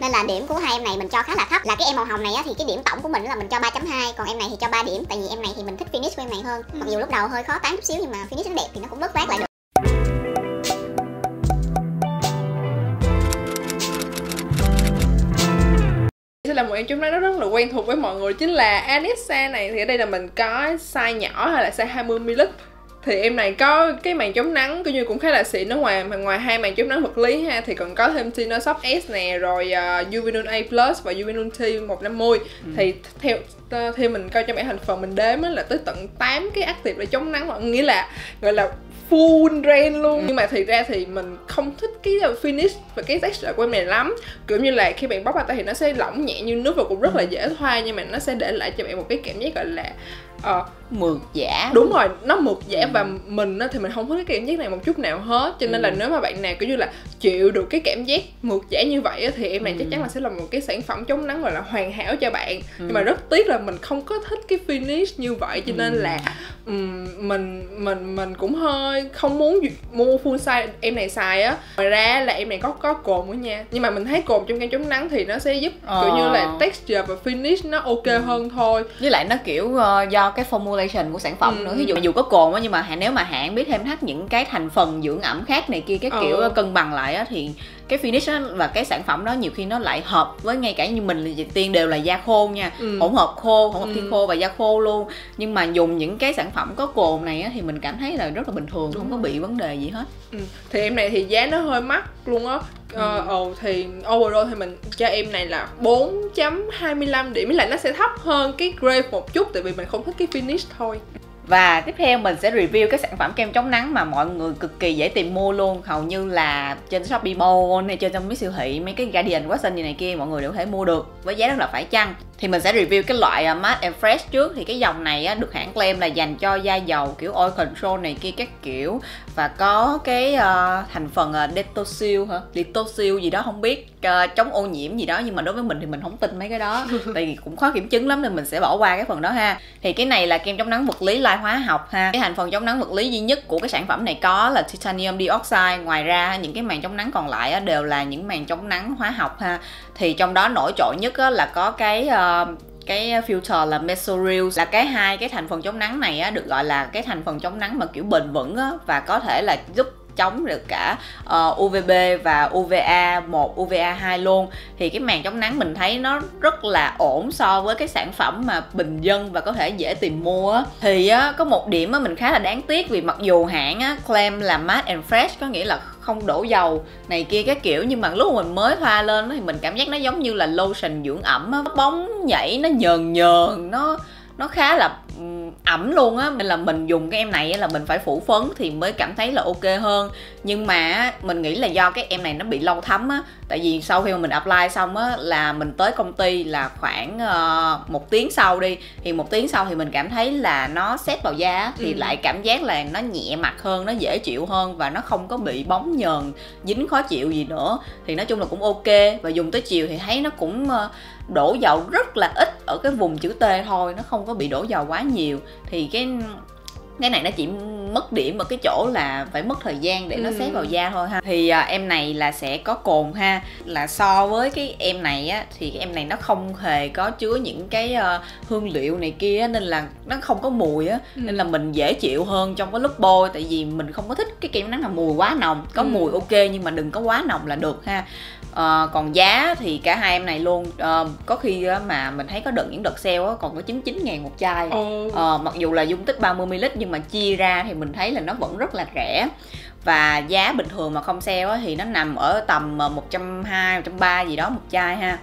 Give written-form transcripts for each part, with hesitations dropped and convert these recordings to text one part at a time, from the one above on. nên là điểm của hai em này mình cho khá là thấp. Là cái em màu hồng này á, thì cái điểm tổng của mình là mình cho 3.2, còn em này thì cho 3 điểm, tại vì em này thì mình thích finish của em này hơn. Mặc dù lúc đầu hơi khó tán chút xíu nhưng mà finish nó đẹp thì nó cũng bớt vát lại được. Là một em chúng nó rất là quen thuộc với mọi người chính là Anissa này. Thì ở đây là mình có size nhỏ hay là size 20ml. Thì em này có cái màn chống nắng coi như cũng khá là xịn. Ở ngoài hai màn chống nắng vật lý ha, thì còn có thêm Tinosorb S nè, rồi Juvenon A plus và Juvenon T 150. Thì theo mình coi trong bảng thành phần mình đếm là tới tận 8 cái active để chống nắng, nghĩa là gọi là full rain luôn. Nhưng mà thật ra thì mình không thích cái finish và cái texture của em này lắm. Kiểu như là khi bạn bóc ra tay thì nó sẽ lỏng nhẹ như nước và cũng rất là dễ thoa, nhưng mà nó sẽ để lại cho bạn một cái cảm giác gọi là mượt giả. Đúng rồi, nó mượt giả. Và mình thì mình không thích cái cảm giác này một chút nào hết. Cho nên là nếu mà bạn nào kiểu như là chịu được cái cảm giác mượt giả như vậy thì em này chắc chắn là sẽ là một cái sản phẩm chống nắng gọi là hoàn hảo cho bạn. Nhưng mà rất tiếc là mình không có thích cái finish như vậy. Cho nên là mình cũng hơi không muốn mua full size em này xài á. Ngoài ra là em này có cồn nữa nha, nhưng mà mình thấy cồn trong kem chống nắng thì nó sẽ giúp kiểu như là texture và finish nó ok hơn thôi. Với lại nó kiểu do cái formulation của sản phẩm nữa. Ví dụ dù có cồn á, nhưng mà nếu mà hạn biết thêm thắt những cái thành phần dưỡng ẩm khác này kia cái kiểu cân bằng lại á, thì cái finish đó và cái sản phẩm đó nhiều khi nó lại hợp với ngay cả như mình là Diệp Tiên đều là da khô nha, hỗn hợp khô, hỗn hợp thiên khô và da khô luôn. Nhưng mà dùng những cái sản phẩm có cồn này á, thì mình cảm thấy là rất là bình thường, không có bị vấn đề gì hết. Thì em này thì giá nó hơi mắc luôn á. Thì overall thì mình cho em này là 4.25 điểm, là nó sẽ thấp hơn cái grade một chút tại vì mình không thích cái finish thôi. Và tiếp theo mình sẽ review cái sản phẩm kem chống nắng mà mọi người cực kỳ dễ tìm mua luôn. Hầu như là trên Shopee Mall này, trên trong mấy siêu thị, mấy cái Guardian, Watson như này kia mọi người đều có thể mua được với giá rất là phải chăng. Thì mình sẽ review cái loại Matte and Fresh trước. Thì cái dòng này á, được hãng claim là dành cho da dầu kiểu oil control này kia các kiểu. Và có cái thành phần detoxil hả? Detoxil gì đó không biết, chống ô nhiễm gì đó. Nhưng mà đối với mình thì mình không tin mấy cái đó tại vì cũng khó kiểm chứng lắm nên mình sẽ bỏ qua cái phần đó ha. Thì cái này là kem chống nắng vật lý lai hóa học ha. Cái thành phần chống nắng vật lý duy nhất của cái sản phẩm này có là titanium dioxide. Ngoài ra những cái màng chống nắng còn lại á, đều là những màng chống nắng hóa học ha. Thì trong đó nổi trội nhất á, là có cái filter là Mexoryl. Là hai cái thành phần chống nắng này á, được gọi là cái thành phần chống nắng mà kiểu bền vững á, và có thể là giúp chống được cả UVB và UVA1, UVA2 luôn. Thì cái màng chống nắng mình thấy nó rất là ổn so với cái sản phẩm mà bình dân và có thể dễ tìm mua. Thì có một điểm mình khá là đáng tiếc vì mặc dù hãng claim là matte and fresh, có nghĩa là không đổ dầu này kia các kiểu, nhưng mà lúc mình mới thoa lên thì mình cảm giác nó giống như là lotion dưỡng ẩm, nó bóng nhảy, nó nhờn nhờn, nó khá là ẩm luôn á. Nên là mình dùng cái em này là mình phải phủ phấn thì mới cảm thấy là ok hơn. Nhưng mà mình nghĩ là do cái em này nó bị lâu thấm á, tại vì sau khi mà mình apply xong á là mình tới công ty là khoảng 1 tiếng sau đi, thì 1 tiếng sau thì mình cảm thấy là nó sét vào da thì lại cảm giác là nó nhẹ mặt hơn, nó dễ chịu hơn và nó không có bị bóng nhờn dính khó chịu gì nữa. Thì nói chung là cũng ok. Và dùng tới chiều thì thấy nó cũng đổ dầu rất là ít ở cái vùng chữ T thôi, nó không có bị đổ dầu quá nhiều. Thì cái này nó chỉ mất điểm ở cái chỗ là phải mất thời gian để nó xếp vào da thôi ha. Thì em này là sẽ có cồn ha. Là so với cái em này á, thì cái em này nó không hề có chứa những cái hương liệu này kia, nên là nó không có mùi á, nên là mình dễ chịu hơn trong cái lúc bôi. Tại vì mình không có thích cái kem nắng là mùi quá nồng. Có mùi ok nhưng mà đừng có quá nồng là được ha. Còn giá thì cả hai em này luôn. Có khi mà mình thấy có đợt những đợt sale còn có 99.000 một chai. Mặc dù là dung tích 30ml nhưng mà chia ra thì mình thấy là nó vẫn rất là rẻ. Và giá bình thường mà không sale thì nó nằm ở tầm 120, 130 gì đó một chai ha.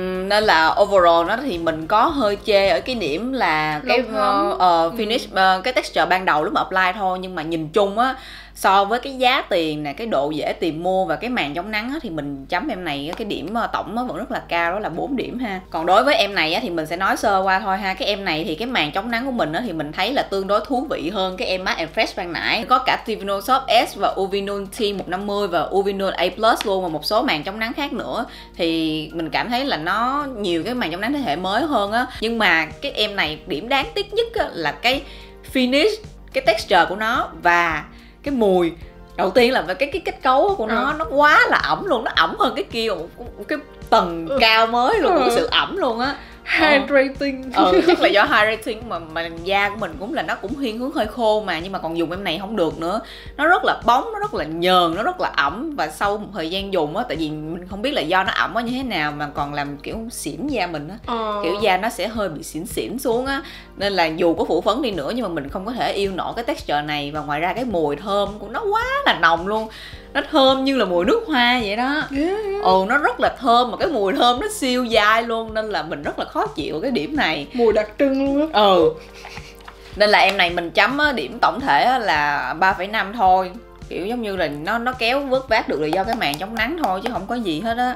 Nên là overall nó thì mình có hơi chê ở cái điểm là cái finish, cái texture ban đầu lúc mà apply thôi. Nhưng mà nhìn chung á, so với cái giá tiền này, cái độ dễ tìm mua và cái màn chống nắng á, thì mình chấm em này cái điểm tổng vẫn rất là cao, đó là 4 điểm ha. Còn đối với em này á, thì mình sẽ nói sơ qua thôi ha. Cái em này thì cái màn chống nắng của mình á, thì mình thấy là tương đối thú vị hơn cái em Matte and Fresh ban nãy. Có cả Tinosorb S và Uvinul T150 và Uvinul A plus luôn, và một số màn chống nắng khác nữa. Thì mình cảm thấy là nó nhiều cái màn chống nắng thế hệ mới hơn á. Nhưng mà cái em này điểm đáng tiếc nhất á, là cái finish, cái texture của nó và cái mùi. Đầu tiên là về cái kết cấu của nó quá là ẩm luôn. Nó ẩm hơn cái kia một cái tầng cao mới luôn, có sự ẩm luôn á. Hydrating. Chắc là do hydrating mà da của mình cũng là nó cũng thiên hướng hơi khô mà, nhưng mà còn dùng em này không được nữa. Nó rất là bóng, nó rất là nhờn, nó rất là ẩm. Và sau một thời gian dùng á, tại vì mình không biết là do nó ẩm nó như thế nào mà còn làm kiểu xỉn da mình á. Kiểu da nó sẽ hơi bị xỉn xỉn xuống á. Nên là dù có phủ phấn đi nữa nhưng mà mình không có thể yêu nổi cái texture này. Và ngoài ra cái mùi thơm của nó quá là nồng luôn. Nó thơm như là mùi nước hoa vậy đó. Nó rất là thơm mà cái mùi thơm nó siêu dai luôn. Nên là mình rất là khó chịu cái điểm này. Mùi đặc trưng luôn á. Nên là em này mình chấm điểm tổng thể là 3,5 thôi. Kiểu giống như là nó kéo vớt vát được là do cái màn chống nắng thôi chứ không có gì hết á.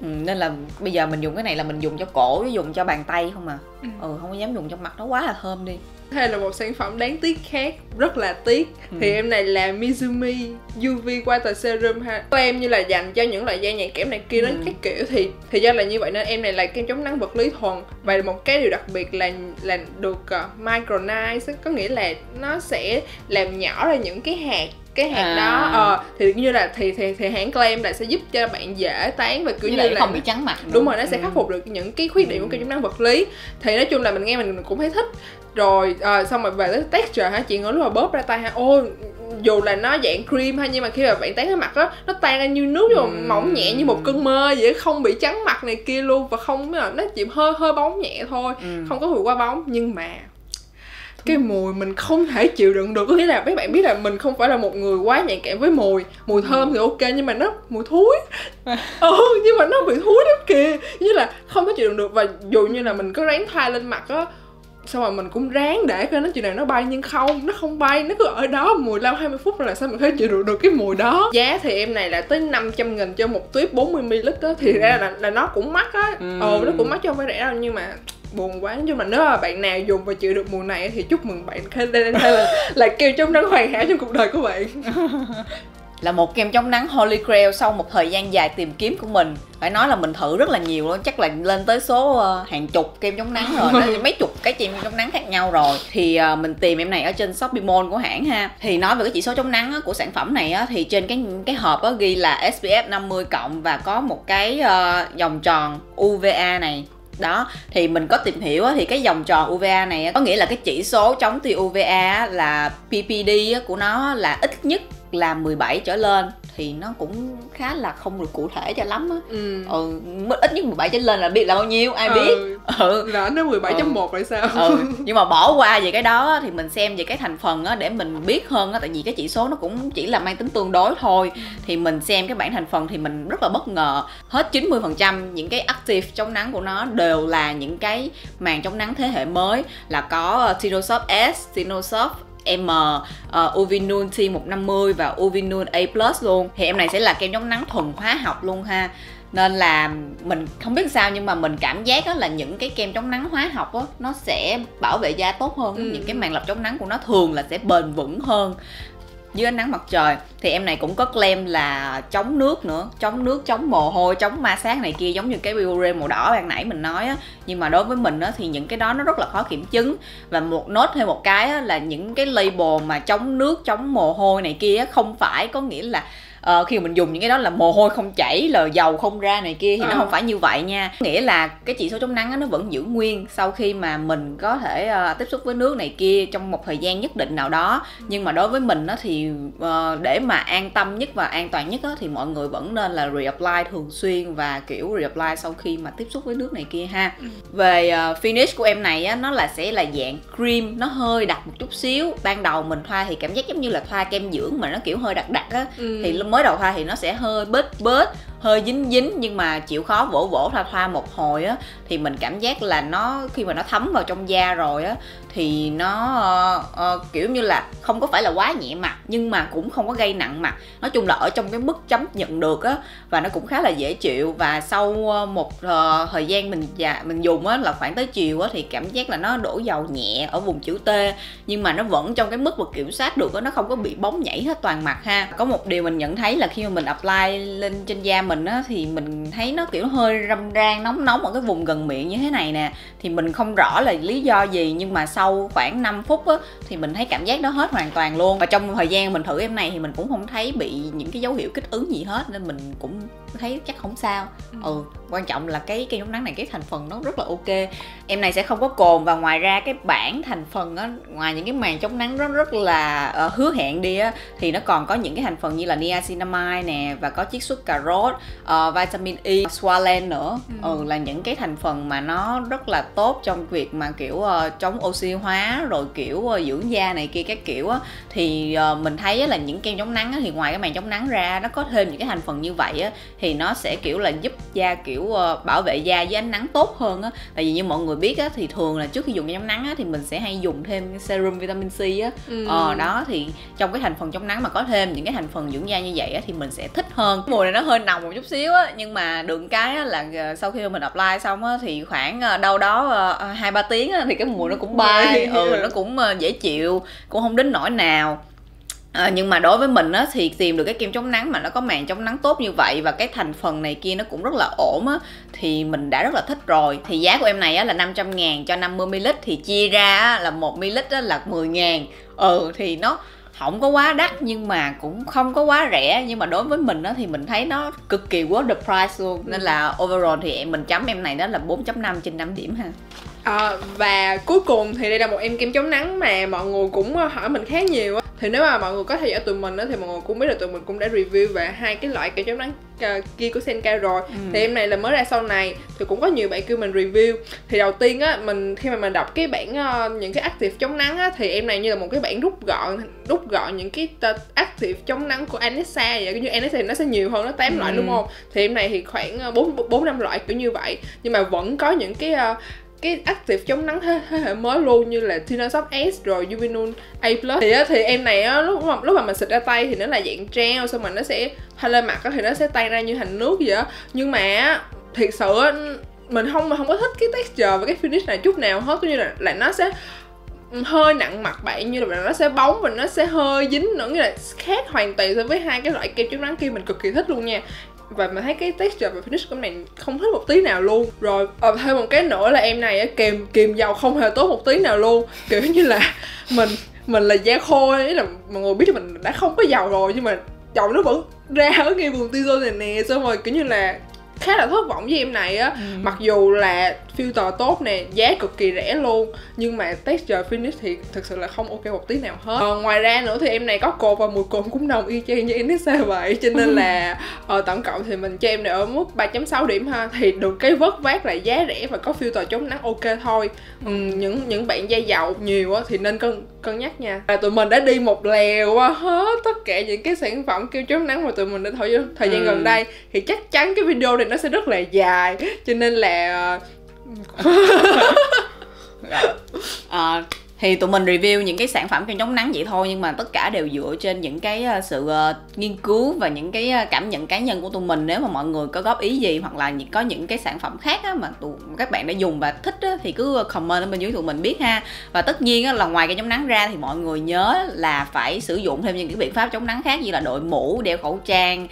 Nên là bây giờ mình dùng cái này là mình dùng cho cổ với dùng cho bàn tay không à. Không có dám dùng cho mặt, nó quá là thơm đi. Hay là một sản phẩm đáng tiếc khác, rất là tiếc, thì em này là Mizumi UV Water Serum ha. Của em như là dành cho những loại da nhạy cảm này kia đến các kiểu, thì do là như vậy nên em này là kem chống nắng vật lý thuần. Và một cái điều đặc biệt là được micronize, có nghĩa là nó sẽ làm nhỏ ra những cái hạt đó. Thì như là thì hãng claim là sẽ giúp cho bạn dễ tán và kiểu như là không bị trắng mặt nữa. Đúng rồi, nó sẽ khắc phục được những cái khuyết điểm của kem chống nắng vật lý. Thì nói chung là mình nghe mình cũng thấy thích rồi. Xong rồi về tới texture hả chị, ngồi lúc mà bóp ra tay hả, dù là nó dạng cream hay nhưng mà khi mà bạn tán cái mặt á, nó tan ra như nước rồi, mỏng nhẹ như một cơn mơ vậy, không bị trắng mặt này kia luôn. Và không, nó chỉ hơi bóng nhẹ thôi, không có vượt qua bóng. Nhưng mà cái mùi mình không thể chịu đựng được. Có nghĩa là các bạn biết là mình không phải là một người quá nhạy cảm với mùi thơm thì ok, nhưng mà nó mùi thối. Nhưng mà nó bị thối lắm kìa, như là không có chịu đựng được. Và dù như là mình có ráng thoa lên mặt á, xong rồi mình cũng ráng để coi nó chuyện nào nó bay, nhưng không, nó không bay, nó cứ ở đó 15-20 phút rồi là sao mình có chịu được cái mùi đó. Giá thì em này là tới 500.000 cho một tuyếp 40ml á, thì ra là nó cũng mắc á. Nó cũng mắc chứ không phải rẻ đâu, nhưng mà buồn quá. Nói chung là nếu mà bạn nào dùng và chịu được mùa này thì chúc mừng bạn, đây là keo chống nắng hoàn hảo trong cuộc đời của bạn. Là một kem chống nắng Holy Grail sau một thời gian dài tìm kiếm của mình. Phải nói là mình thử rất là nhiều luôn, chắc là lên tới số hàng chục kem chống nắng rồi, mấy chục cái kem chống nắng khác nhau rồi. Thì mình tìm em này ở trên Shopee Mall của hãng ha. Thì nói về cái chỉ số chống nắng của sản phẩm này thì trên cái hộp ghi là SPF 50 cộng và có một cái vòng tròn UVA này. Đó, thì mình có tìm hiểu thì cái vòng tròn UVA này có nghĩa là cái chỉ số chống tia UVA là PPD của nó là ít nhất là 17 trở lên. Thì nó cũng khá là không được cụ thể cho lắm á. Ít nhất 17 trở lên là biết là bao nhiêu, ai biết. Là nó 17.1 rồi sao. Nhưng mà bỏ qua về cái đó thì mình xem về cái thành phần để mình biết hơn á. Tại vì cái chỉ số nó cũng chỉ là mang tính tương đối thôi. Thì mình xem cái bảng thành phần thì mình rất là bất ngờ. Hết 90% những cái active chống nắng của nó đều là những cái màn chống nắng thế hệ mới. Là có Tinosorb S, Tinosorb M, Uvinul T 150 và Uvinul A plus luôn. Thì em này sẽ là kem chống nắng thuần hóa học luôn ha. Nên là mình không biết sao nhưng mà mình cảm giác là những cái kem chống nắng hóa học nó sẽ bảo vệ da tốt hơn. Những cái màn lập chống nắng của nó thường là sẽ bền vững hơn dưới ánh nắng mặt trời. Thì em này cũng có claim là chống nước nữa, chống nước, chống mồ hôi, chống ma sát này kia, giống như cái Biore màu đỏ ban nãy mình nói á. Nhưng mà đối với mình á thì những cái đó nó rất là khó kiểm chứng. Và một nốt thêm một cái á, là những cái label mà chống nước, chống mồ hôi này kia á, không phải có nghĩa là khi mình dùng những cái đó là mồ hôi không chảy, là dầu không ra này kia, thì nó không phải như vậy nha. Nghĩa là cái chỉ số chống nắng nó vẫn giữ nguyên sau khi mà mình có thể tiếp xúc với nước này kia trong một thời gian nhất định nào đó. Nhưng mà đối với mình thì để mà an tâm nhất và an toàn nhất thì mọi người vẫn nên là reapply thường xuyên và kiểu reapply sau khi mà tiếp xúc với nước này kia ha. Về finish của em này nó là sẽ là dạng cream, nó hơi đặc một chút xíu. Ban đầu mình thoa thì cảm giác giống như là thoa kem dưỡng mà nó kiểu hơi đặc đặc á. Thì mới đầu thoa thì nó sẽ hơi bết, hơi dính, nhưng mà chịu khó vỗ thoa một hồi á thì mình cảm giác là nó khi mà nó thấm vào trong da rồi á thì nó kiểu như là không có phải là quá nhẹ mặt nhưng mà cũng không có gây nặng mặt. Nói chung là ở trong cái mức chấm nhận được á, và nó cũng khá là dễ chịu. Và sau một thời gian mình dùng á là khoảng tới chiều á thì cảm giác là nó đổ dầu nhẹ ở vùng chữ T, nhưng mà nó vẫn trong cái mức mà kiểm soát được á, nó không có bị bóng nhảy hết toàn mặt ha. Có một điều mình nhận thấy là khi mà mình apply lên trên da mình mình á, thì mình thấy nó kiểu hơi râm ran nóng nóng ở cái vùng gần miệng như thế này nè. Thì mình không rõ là lý do gì, nhưng mà sau khoảng 5 phút á, thì mình thấy cảm giác đó hết hoàn toàn luôn. Và trong thời gian mình thử em này thì mình cũng không thấy bị những cái dấu hiệu kích ứng gì hết, nên mình cũng thấy chắc không sao. Quan trọng là cái chống nắng này, cái thành phần nó rất là ok. Em này sẽ không có cồn, và ngoài ra cái bảng thành phần á, ngoài những cái màn chống nắng nó rất là hứa hẹn đi á, thì nó còn có những cái thành phần như là niacinamide nè, và có chiết xuất cà rốt, vitamin E, squalane nữa. Là những cái thành phần mà nó rất là tốt trong việc mà kiểu chống oxy hóa, rồi kiểu dưỡng da này kia các kiểu á. Thì mình thấy là những kem chống nắng á, thì ngoài cái màn chống nắng ra nó có thêm những cái thành phần như vậy á, thì nó sẽ kiểu là giúp da kiểu bảo vệ da với ánh nắng tốt hơn á. Tại vì như mọi người biết á, thì thường là trước khi dùng kem chống nắng á, thì mình sẽ hay dùng thêm serum vitamin C á. Đó thì trong cái thành phần chống nắng mà có thêm những cái thành phần dưỡng da như vậy á, thì mình sẽ thích hơn. Mùi này nó hơi nồng một chút xíu á, nhưng mà được cái á, là sau khi mình apply xong á, thì khoảng đâu đó 2-3 tiếng á, thì cái mùi nó cũng bay. Nó cũng dễ chịu, cũng không đến nỗi nào. Nhưng mà đối với mình á, thì tìm được cái kem chống nắng mà nó có màng chống nắng tốt như vậy, và cái thành phần này kia nó cũng rất là ổn á, thì mình đã rất là thích rồi. Thì giá của em này á, là 500.000 cho 50ml, thì chia ra á, là 1ml á, là 10.000. Thì nó không có quá đắt nhưng mà cũng không có quá rẻ. Nhưng mà đối với mình á, thì mình thấy nó cực kỳ worth the price luôn. Nên là overall thì mình chấm em này đó là 4.5 trên 5 điểm ha. Và cuối cùng thì đây là một em kem chống nắng mà mọi người cũng hỏi mình khá nhiều á. Thì nếu mà mọi người có theo dõi tụi mình á, thì mọi người cũng biết là tụi mình cũng đã review về hai cái loại kem chống nắng kia của Senka rồi. Thì em này là mới ra sau này, thì cũng có nhiều bạn kêu mình review. Thì đầu tiên á, khi mà mình đọc cái bảng những cái active chống nắng á, thì em này như là một cái bảng rút gọn những cái active chống nắng của Anissa vậy. Kiểu như Anissa thì nó sẽ nhiều hơn, nó 8 loại đúng không? Thì em này thì khoảng 4-5 loại kiểu như vậy. Nhưng mà vẫn có những cái active chống nắng thế hệ mới luôn, như là Tinosorb S rồi Juvenon A plus. Thì em này á, lúc mà mình xịt ra tay thì nó là dạng gel, xong mình nó sẽ hơi lên mặt á, thì nó sẽ tan ra như thành nước vậy á. Nhưng mà thiệt sự á, mình không có thích cái texture và cái finish này chút nào hết. Cũng như là nó sẽ hơi nặng mặt bạn, như là nó sẽ bóng và nó sẽ hơi dính nữa, như là khác hoàn toàn so với hai cái loại kem chống nắng kia. Mình cực kỳ thích luôn nha. Và mình thấy cái texture và finish của em này không thích một tí nào luôn. Rồi thêm một cái nữa là em này kìm dầu không hề tốt một tí nào luôn. Kiểu như là mình là da khô, ý là mọi người biết là mình đã không có dầu rồi, nhưng mà dầu nó vẫn ra ở ngay vùng tizo này nè. Xong rồi kiểu như là khá là thất vọng với em này á. Mặc dù là filter tốt nè, giá cực kỳ rẻ luôn, nhưng mà texture finish thì thực sự là không ok một tí nào hết. Ngoài ra nữa thì em này có cồn, và mùi cồn cũng nồng y chang như Anissa vậy. Cho nên là tổng cộng thì mình cho em này ở mức 3.6 điểm ha. Thì được cái vớt vát là giá rẻ và có filter chống nắng ok thôi. Những bạn da dầu nhiều á thì nên cân nhắc nha. Và tụi mình đã đi một lèo qua hết tất cả những cái sản phẩm kem chống nắng mà tụi mình đã thử thời gian gần đây. Thì chắc chắn cái video này nó sẽ rất là dài, cho nên là thì tụi mình review những cái sản phẩm kem chống nắng vậy thôi, nhưng mà tất cả đều dựa trên những cái sự nghiên cứu và những cái cảm nhận cá nhân của tụi mình. Nếu mà mọi người có góp ý gì, hoặc là có những cái sản phẩm khác á, mà các bạn đã dùng và thích á, thì cứ comment ở bên dưới tụi mình biết ha. Và tất nhiên á, là ngoài kem chống nắng ra thì mọi người nhớ là phải sử dụng thêm những cái biện pháp chống nắng khác, như là đội mũ, đeo khẩu trang,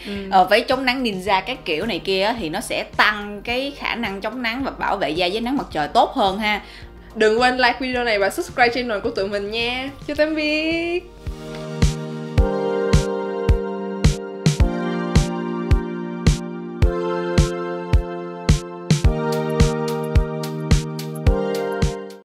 váy chống nắng ninja các kiểu này kia á, thì nó sẽ tăng cái khả năng chống nắng và bảo vệ da với nắng mặt trời tốt hơn ha. Đừng quên like video này và subscribe channel của tụi mình nha. Chào tạm biệt.